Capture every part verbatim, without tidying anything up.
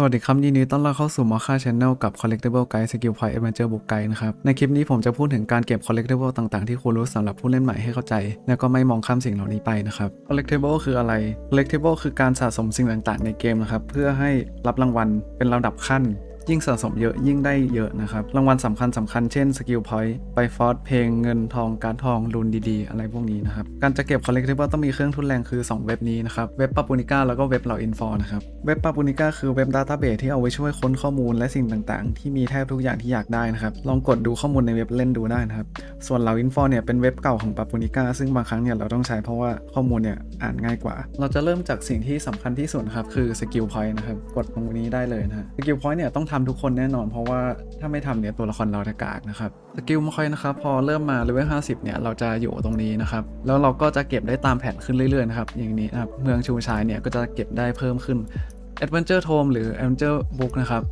สวัสดีครับยินดีต้อนรับเข้าสู่มอค่า Channel กับ Collectible Guide Skill Point Adventure Book Guide นะครับในคลิปนี้ผมจะพูดถึงการเก็บ Collectible ต่างๆที่ควรรู้สำหรับผู้เล่นใหม่ให้เข้าใจแล้วก็ไม่มองข้ามสิ่งเหล่านี้ไปนะครับ Collectible คืออะไร Collectible คือการสะสมสิ่งต่างๆในเกมนะครับเพื่อให้รับรางวัลเป็นลำดับขั้นยิ่งสะสมเยอะยิ่งได้เยอะนะครับรางวัลสำคัญสำคัญเช่นสกิลพอยต์ไปฟอร์สเพลงเงินทองการทองรุนดีๆอะไรพวกนี้นะครับการจะเก็บคอลเลกติเบิลต้องมีเครื่องทุนแรงคือสองเว็บนี้นะครับเว็บปาปูนิก้าแล้วก็เว็บเหล่าอินฟอร์นะครับเว็บปาปูนิก้าคือเว็บดัตต้าเบสที่เอาไว้ช่วยค้นข้อมูลและสิ่งต่างๆที่มีแทบทุกอย่างที่อยากได้นะครับลองกดดูข้อมูลในเว็บเล่นดูได้นะครับส่วนเหล่าอินฟอร์เนี่ยเป็นเว็บเก่าของปาปูนิก้าซึ่งบางครั้งเนี่ยเราต้องใช้เพราะว่าข้อมูลเนี่ยอ่านง่ายกว่าเราจะเริ่มจากสิ่งที่สำคัญที่สุดครับคือสกิลพอยต์นะครับกดตรงนี้ได้เลยนะสกิลพอยต์เนี่ยต้องทำทุกคนแน่นอนเพราะว่าถ้าไม่ทำเนี่ยตัวละครเราจะกากนะครับสกิลมอยนะครับพอเริ่มมาเลเวลห้าสิบเนี่ยเราจะอยู่ตรงนี้นะครับแล้วเราก็จะเก็บได้ตามแผนขึ้นเรื่อยๆนะครับอย่างนี้นะครับเมืองชูชายเนี่ยก็จะเก็บได้เพิ่มขึ้น Adventure Tome หรือ Adventure Book นะครับ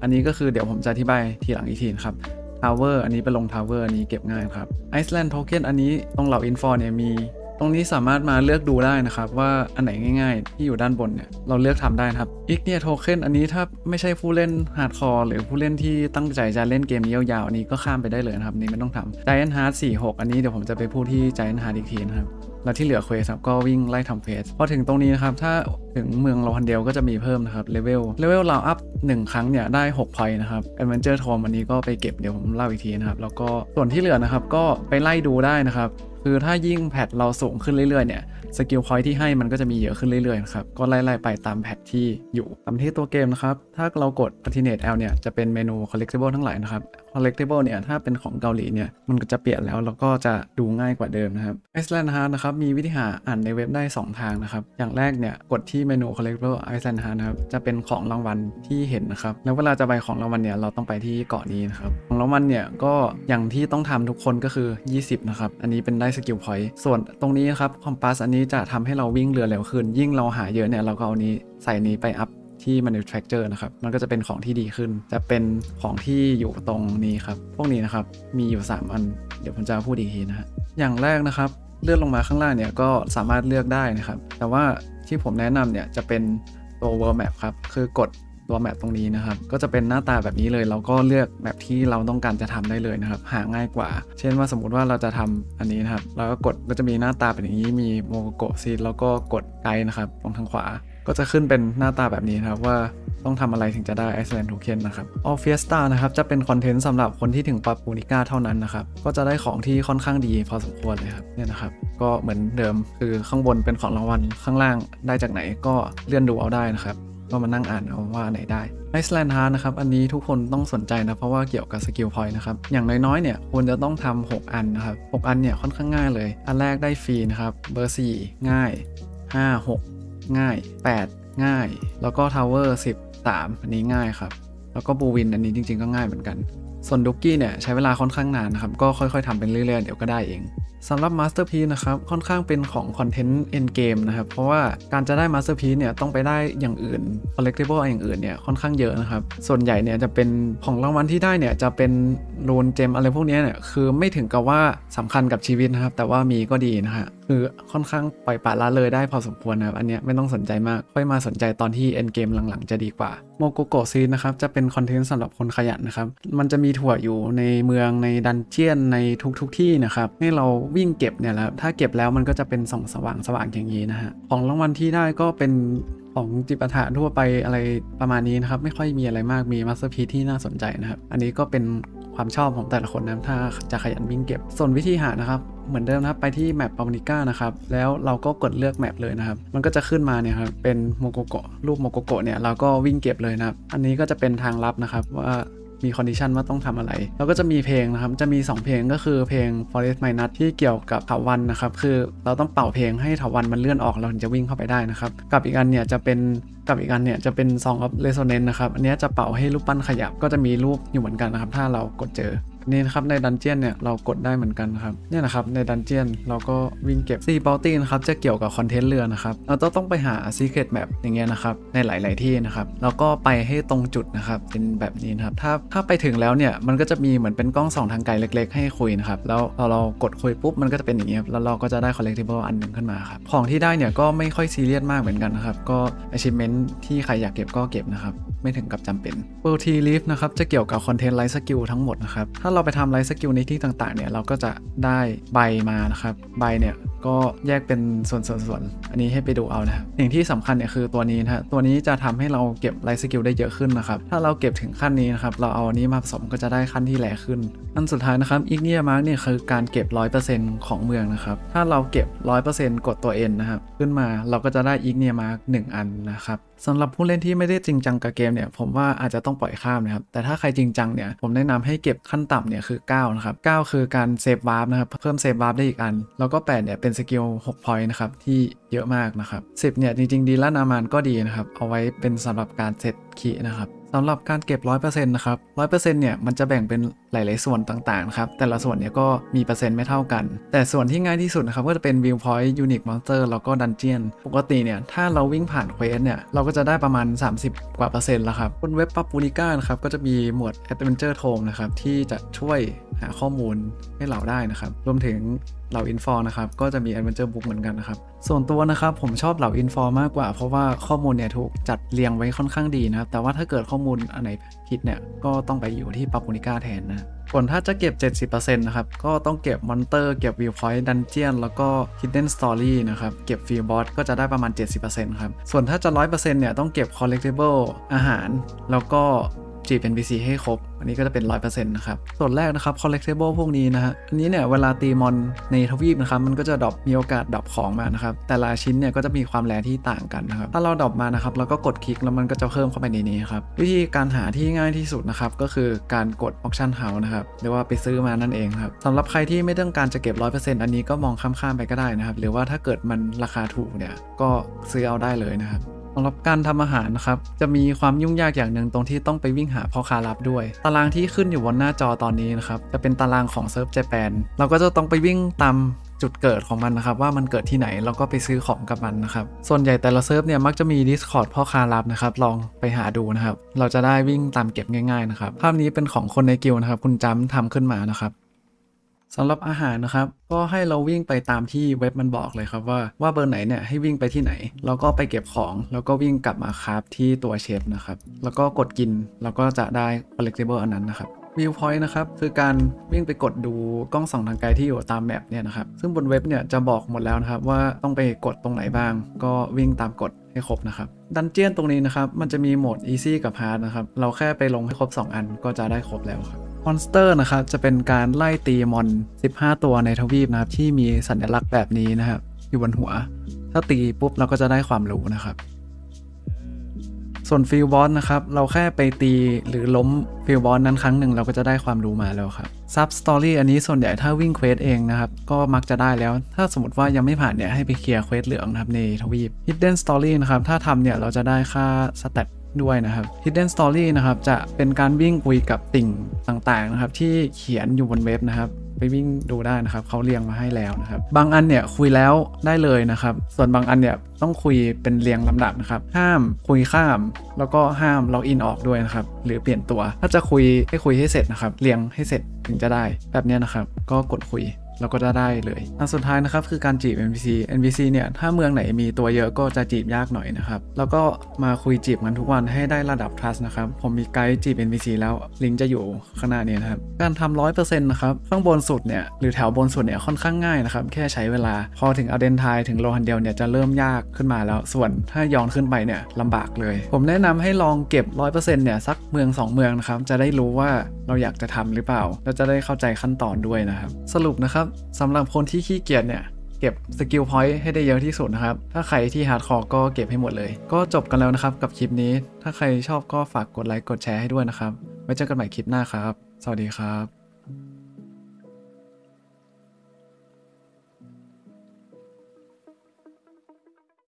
อันนี้ก็คือเดี๋ยวผมจะอธิบายทีหลังอีกทีนะครับ Tower อันนี้เป็นลง Tower อันนี้เก็บง่ายครับ Iceland Token อันนี้ตรงเหล่า Info เนี่ยมีตรงนี้สามารถมาเลือกดูได้นะครับว่าอันไหนง่ายๆที่อยู่ด้านบนเนี่ยเราเลือกทำได้ครับอีกเนี่ยโทเค็นอันนี้ถ้าไม่ใช่ผู้เล่นฮาร์ดคอร์หรือผู้เล่นที่ตั้งใจจะเล่นเกมนี้ยาวๆอันนี้ก็ข้ามไปได้เลยนะครับนี่ไม่ต้องทำ Giant Heart สี่สิบหกอันนี้เดี๋ยวผมจะไปพูดที่ Giant Heart อีกทีนะครับแล้วที่เหลือเควสก็วิ่งไล่ทำเควสพอถึงตรงนี้นะครับถ้าถึงเมืองโลฮันเดลก็จะมีเพิ่มนะครับเลเวลเลเวลเราอัพหนึ่งครั้งเนี่ยได้หกพอยต์นะครับแอดเวนเจอร์ทอมอันนี้ก็ไปเก็บเดี๋ยวผมเล่าอีกทีนะครับแล้วก็ส่วนที่เหลือนะครับก็ไปไล่ดูได้นะครับคือถ้ายิ่งแพทเราสูงขึ้นเรื่อยๆเนี่ยสกิลพอยต์ที่ให้มันก็จะมีเยอะขึ้นเรื่อยๆครับก็ไล่ๆไปตามแพทที่อยู่ตามที่ตัวเกมนะครับถ้าเรากด Patinate L เนี่ยจะเป็นเมนู Collectible ทั้งหลายนะครับ Collectible เนี่ยถ้าเป็นของเกาหลีเนี่ยมันก็จะเปลี่ยนแล้วแล้วก็จะดูง่ายกว่าเดิมนะครับ Iceland Heart นะครับมีวิธีหาอ่านในเว็บได้สองทางนะครับอย่างแรกเนี่ยกดที่เมนู Collectible Iceland Heart นะครับจะเป็นของรางวัลที่เห็นนะครับแล้วเวลาจะไปของรางวัลเนี่ยเราต้องไปที่เกาะนี้นะครับของรางวัลเนี่ยก็อย่างที่ต้องทำทุกคนก็คือยี่สิบนะครับอันนี้เป็นได้สกิลพอยต์ส่วนตรงนี้ครับคอมพาสอันนี้จะทำให้เราวิ่งเรือเร็วขึ้นยิ่งเราหาเยอะเนี่ยเราก็เอานี้ใส่นี้ไปอัพที่ manufacture นะครับมันก็จะเป็นของที่ดีขึ้นจะเป็นของที่อยู่ตรงนี้ครับพวกนี้นะครับมีอยู่สามอันเดี๋ยวผมจะพูดอีกทีนะฮะอย่างแรกนะครับเลื่อนลงมาข้างล่างเนี่ยก็สามารถเลือกได้นะครับแต่ว่าที่ผมแนะนำเนี่ยจะเป็นตัว world map ครับคือกดตัวแมปตรงนี้นะครับก็จะเป็นหน้าตาแบบนี้เลยเราก็เลือกแมปที่เราต้องการจะทำได้เลยนะครับหาง่ายกว่าเช่นว่าสมมุติว่าเราจะทำอันนี้นะครับเราก็กดก็จะมีหน้าตาเป็นอย่างนี้มีโมโกะซีดแล้วก็กดไกด์นะครับตรงทางขวาก็จะขึ้นเป็นหน้าตาแบบนี้นะครับว่าต้องทำอะไรถึงจะได้ Iceland Token นะครับ All Fiesta นะครับจะเป็นคอนเทนต์สำหรับคนที่ถึงปาปูนิก้าเท่านั้นนะครับก็จะได้ของที่ค่อนข้างดีพอสมควรเลยครับเนี่ยนะครับก็เหมือนเดิมคือข้างบนเป็นของรางวัลข้างล่างได้จากไหนก็เลื่อนดูเอาได้นะครับก็มานั่งอ่านเอาว่าไหนได้ Iceland Heart นะครับอันนี้ทุกคนต้องสนใจนะเพราะว่าเกี่ยวกับสกิลพอยต์นะครับอย่างน้อยๆเนี่ยควรจะต้องทำหกอันนะครับหกอันเนี่ยค่อนข้างง่ายเลยอันแรกได้ฟรีนะครับเบอร์สี่ง่ายห้า หกง่ายแปดง่ายแล้วก็ทาวเวอร์สิบสามอันนี้ง่ายครับแล้วก็บูวินอันนี้จริงๆก็ง่ายเหมือนกันส่วนดุกกี้เนี่ยใช้เวลาค่อนข้างนานนะครับก็ค่อยๆทำเป็นเรื่อยๆเดี๋ยวก็ได้เองสำหรับ Masterpiece นะครับค่อนข้างเป็นของคอนเทนต์ End Game นะครับเพราะว่าการจะได้ Masterpiece เนี่ยต้องไปได้อย่างอื่น Collectible อย่างอื่นเนี่ยค่อนข้างเยอะนะครับส่วนใหญ่เนี่ยจะเป็นของรางวัลที่ได้เนี่ยจะเป็นโลนเจมอะไรพวกนี้เนี่ยคือไม่ถึงกับว่าสำคัญกับชีวิตนะครับแต่ว่ามีก็ดีนะฮะคือค่อนข้างปล่อยปละละเลยได้พอสมควรนะครับอันเนี้ยไม่ต้องสนใจมากค่อยมาสนใจตอนที่ End Game หลังๆจะดีกว่าโมโกโกะซีนนะครับจะเป็นคอนเทนต์สำหรับคนขยันนะครับมันจะมีถั่วอยู่ในเมืองในดันเจียนในทุกๆที่นะครับให้เราวิ่งเก็บเนี่ยแล้วถ้าเก็บแล้วมันก็จะเป็นส่องสว่างสว่างอย่างนี้นะฮะของรางวัลที่ได้ก็เป็นของจิปาถะทั่วไปอะไรประมาณนี้นะครับไม่ค่อยมีอะไรมากมีมาสเตอร์พีซที่น่าสนใจนะครับอันนี้ก็เป็นความชอบของแต่ละคนนะถ้าจะขยันวิ่งเก็บส่วนวิธีหานะครับเหมือนเดิมนะครับไปที่แมปปาปูนิก้านะครับแล้วเราก็กดเลือกแมปเลยนะครับมันก็จะขึ้นมาเนี่ยครับเป็นโมโกโกะรูปโมโกโกะเนี่ยเราก็วิ่งเก็บเลยนะครับอันนี้ก็จะเป็นทางลับนะครับว่ามีคอนดิชันว่าต้องทำอะไรแล้วก็จะมีเพลงนะครับจะมีสองเพลงก็คือเพลง Forest My Nut ที่เกี่ยวกับเถาวัลย์นะครับคือเราต้องเป่าเพลงให้เถาวัลย์มันเลื่อนออกเราถึงจะวิ่งเข้าไปได้นะครับกับอีกอันเนี่ยจะเป็นกับอีกอันเนี่ยจะเป็น Song of Resonance นะครับอันนี้จะเป่าให้รูปปั้นขยับก็จะมีรูปอยู่เหมือนกันนะครับถ้าเรากดเจอนี่นะครับในดันเจียนเนี่ยเรากดได้เหมือนกันครับเนี่ยนะครับในดันเจียนเราก็วิ่งเก็บซีบอลตี้นะครับจะเกี่ยวกับคอนเทนต์เรือนะครับเราต้องไปหาซีเครทแมปอย่างเงี้ยนะครับในหลายๆที่นะครับแล้วก็ไปให้ตรงจุดนะครับเป็นแบบนี้นะครับถ้าถ้าไปถึงแล้วเนี่ยมันก็จะมีเหมือนเป็นกล้องส่องทางไกลเล็กๆให้คุยนะครับแล้วเราเรากดคุยปุ๊บมันก็จะเป็นอย่างเงี้ยแล้วเราก็จะได้ collectible อันหนึ่งขึ้นมาครับของที่ได้เนี่ยก็ไม่ค่อยซีเรียสมากเหมือนกันนะครับก็ achievement ที่ใครอยากเก็บก็เก็บนะครับ ไม่ถึงกับจำเป็น World tree leaves นะครับจะเกี่ยวกับคอนเทนต์ไลฟ์สกิลทั้งหมดนะครับถ้าเราไปทำไลฟ์สกิลในที่ต่างๆเนี่ยเราก็จะได้ใบมานะครับใบเนี่ยก็แยกเป็นส่วนๆอันนี้ให้ไปดูเอานะสิ่งที่สำคัญเนี่ยคือตัวนี้นะตัวนี้จะทำให้เราเก็บไลฟ์สกิลได้เยอะขึ้นนะครับถ้าเราเก็บถึงขั้นนี้นะครับเราเอาอันนี้มาผสมก็จะได้ขั้นที่แหลกขึ้นอันสุดท้ายนะครับอีกเนี่ยมาร์กเนี่ยคือการเก็บ ร้อยเปอร์เซ็นต์ ของเมืองนะครับถ้าเราเก็บ ร้อยเปอร์เซ็นต์ กดตัว N นะครับขึ้นมาเราก็จะได้อีกเนี่ยมาร์กหนึ่งอันนะครับสำหรับผู้เล่นที่ไม่ได้จริงจังกับเกมเนี่ยผมว่าอาจจะต้องปล่อยข้ามนะครับแต่ถ้าใครจริงจังเนี่ยผมแนะนำให้เก็บขั้นต่ำเนี่ยคือเก้านะครับเก้าคือการเซฟวาร์ปนะครับเพิ่มเซฟวาร์ปได้อีกอันแล้วก็แปดเนี่ยเป็นสกิลหก point นะครับที่เยอะมากนะครับสิบเนี่ยจริงๆดีและนามานก็ดีนะครับเอาไว้เป็นสำหรับการเซตคีนะครับสำหรับการเก็บ ร้อยเปอร์เซ็นต์ นะครับ ร้อยเปอร์เซ็นต์ เนี่ยมันจะแบ่งเป็นหลายๆส่วนต่างๆครับแต่ละส่วนเนี่ยก็มีเปอร์เซ็นต์ไม่เท่ากันแต่ส่วนที่ง่ายที่สุดนะครับก็จะเป็น Viewpoint, Unique Monster แล้วก็ Dungeon ปกติเนี่ยถ้าเราวิ่งผ่านเควสเนี่ยเราก็จะได้ประมาณสามสิบกว่าเปอร์เซ็นต์แล้วครับบนเว็บปับปูนิก้านะครับก็จะมีหมวด Adventure Tome นะครับที่จะช่วยหาข้อมูลให้เราได้นะครับรวมถึงเหล่าอินฟอร์นะครับก็จะมี Adventure book เหมือนกันนะครับส่วนตัวนะครับผมชอบเหล่าอินฟอร์มากกว่าเพราะว่าข้อมูลเนี่ยถูกจัดเรียงไว้ค่อนข้างดีนะครับแต่ว่าถ้าเกิดข้อมูลอันไหนผิดเนี่ยก็ต้องไปอยู่ที่ปาปูนิก้าแทนนะส่วนถ้าจะเก็บ เจ็ดสิบเปอร์เซ็นต์ นะครับก็ต้องเก็บมอนเตอร์เก็บ Viewpoint Dungeon แล้วก็ Hidden Story นะครับเก็บ Field Boss ก็จะได้ประมาณ เจ็ดสิบเปอร์เซ็นต์ ครับส่วนถ้าจะ ร้อยเปอร์เซ็นต์ เนี่ยต้องเก็บ Collectible อาหารแล้วก็จีบเป็น บี ซี ให้ครบอันนี้ก็จะเป็น ร้อยเปอร์เซ็นต์ นะครับส่วนแรกนะครับ Collectible พวกนี้นะฮะอันนี้เนี่ยเวลาตีมอนในทวีปนะครับมันก็จะดรอปมีโอกาสดรอปของมานะครับแต่ละชิ้นเนี่ยก็จะมีความแรงที่ต่างกันนะครับถ้าเราดรอปมานะครับเราก็กดคลิกแล้วมันก็จะเพิ่มเข้าไปในนี้ครับวิธีการหาที่ง่ายที่สุดนะครับก็คือการกด Auction House นะครับหรือว่าไปซื้อมานั่นเองครับสำหรับใครที่ไม่ต้องการจะเก็บ ร้อยเปอร์เซ็นต์ อันนี้ก็มองข้ามๆไปก็ได้นะครับหรือว่าถ้าเกิดมันราคาถูกเนี่ยก็ซื้อเอาได้เลยนะครับสำหรับการทำอาหารนะครับจะมีความยุ่งยากอย่างหนึ่งตรงที่ต้องไปวิ่งหาพ่อค้าลับด้วยตารางที่ขึ้นอยู่บนหน้าจอตอนนี้นะครับจะเป็นตารางของเซิร์ฟเจแปนเราก็จะต้องไปวิ่งตามจุดเกิดของมันนะครับว่ามันเกิดที่ไหนเราก็ไปซื้อของกับมันนะครับส่วนใหญ่แต่ละเซิร์ฟเนี่ยมักจะมี Discord พ่อค้าลับนะครับลองไปหาดูนะครับเราจะได้วิ่งตามเก็บง่ายๆนะครับภาพนี้เป็นของคนในกิลด์นะครับคุณจ้ำทำขึ้นมานะครับสำหรับอาหารนะครับก็ให้เราวิ่งไปตามที่เว็บมันบอกเลยครับว่าว่าเบอร์ไหนเนี่ยให้วิ่งไปที่ไหนแล้วก็ไปเก็บของแล้วก็วิ่งกลับมาคราฟที่ตัวเชฟนะครับแล้วก็กดกินแล้วก็จะได้ collectible อันนั้นนะครับวิวพอยต์นะครับคือการวิ่งไปกดดูกล้องส่องทางไกลที่อยู่ตามแมปเนี่ยนะครับซึ่งบนเว็บเนี่ยจะบอกหมดแล้วนะครับว่าต้องไปกดตรงไหนบ้างก็วิ่งตามกดให้ครบนะครับดันเจียนตรงนี้นะครับมันจะมีโหมด easy กับ hard นะครับเราแค่ไปลงให้ครบสองอันก็จะได้ครบแล้วครับมอนสเตอร์นะครับจะเป็นการไล่ตีมอนสิบห้าตัวในทวีปนะครับที่มีสัญลักษณ์แบบนี้นะครับอยู่บนหัวถ้าตีปุ๊บเราก็จะได้ความรู้นะครับส่วนฟิลบอสนะครับเราแค่ไปตีหรือล้มฟิลบอสนั้นครั้งหนึ่งเราก็จะได้ความรู้มาแล้วครับซับสตอรี่อันนี้ส่วนใหญ่ถ้าวิ่งเควสเองนะครับก็มักจะได้แล้วถ้าสมมติว่ายังไม่ผ่านเนี่ยให้ไปเคลียร์เควสเหลืองนะครับในทวีป Hidden Story นะครับถ้าทำเนี่ยเราจะได้ค่าสแตทด้วยนะครับ Hidden Story นะครับจะเป็นการวิ่งคุยกับติ่งต่างๆนะครับที่เขียนอยู่บนเว็บนะครับไปวิ่งดูได้นะครับเขาเรียงมาให้แล้วนะครับบางอันเนี่ยคุยแล้วได้เลยนะครับส่วนบางอันเนี่ยต้องคุยเป็นเรียงลำดับนะครับห้ามคุยข้ามแล้วก็ห้ามล็อกอินออกด้วยนะครับหรือเปลี่ยนตัวถ้าจะคุยให้คุยให้เสร็จนะครับเรียงให้เสร็จถึงจะได้แบบนี้นะครับก็กดคุยเราก็จะได้เลยอันสุดท้ายนะครับคือการจีบ เอ็น พี ซี เอ็น พี ซี เนี่ยถ้าเมืองไหนมีตัวเยอะก็จะจีบยากหน่อยนะครับแล้วก็มาคุยจีบกันทุกวันให้ได้ระดับ trust นะครับผมมีไกด์จีบ เอ็น พี ซี แล้วลิงก์จะอยู่ข้างหน้านี้นะครับการทำร้อยเปอร์เซ็นต์นะครับข้างบนสุดเนี่ยหรือแถวบนสุดเนี่ยค่อนข้างง่ายนะครับแค่ใช้เวลาพอถึงอเดนไทยถึงโลฮันเดลเนี่ยจะเริ่มยากขึ้นมาแล้วส่วนถ้าย้อนขึ้นไปเนี่ยลำบากเลยผมแนะนำให้ลองเก็บ ร้อยเปอร์เซ็นต์ เนี่ยสักเมืองสองเมืองนะครับจะได้รู้ว่าเราอยากจะทำหรือเปล่าแล้วจะได้เข้าใจขั้นตอนด้วยนะครับสรุปนะครับสำหรับคนที่ขี้เกียจเนี่ยเก็บสกิลพอยต์ให้ได้เยอะที่สุดนะครับถ้าใครที่ฮาร์ดคอร์ก็เก็บให้หมดเลยก็จบกันแล้วนะครับกับคลิปนี้ถ้าใครชอบก็ฝากกดไลค์กดแชร์ให้ด้วยนะครับไว้เจอกันใหม่คลิปหน้าครับสวัสดีครับ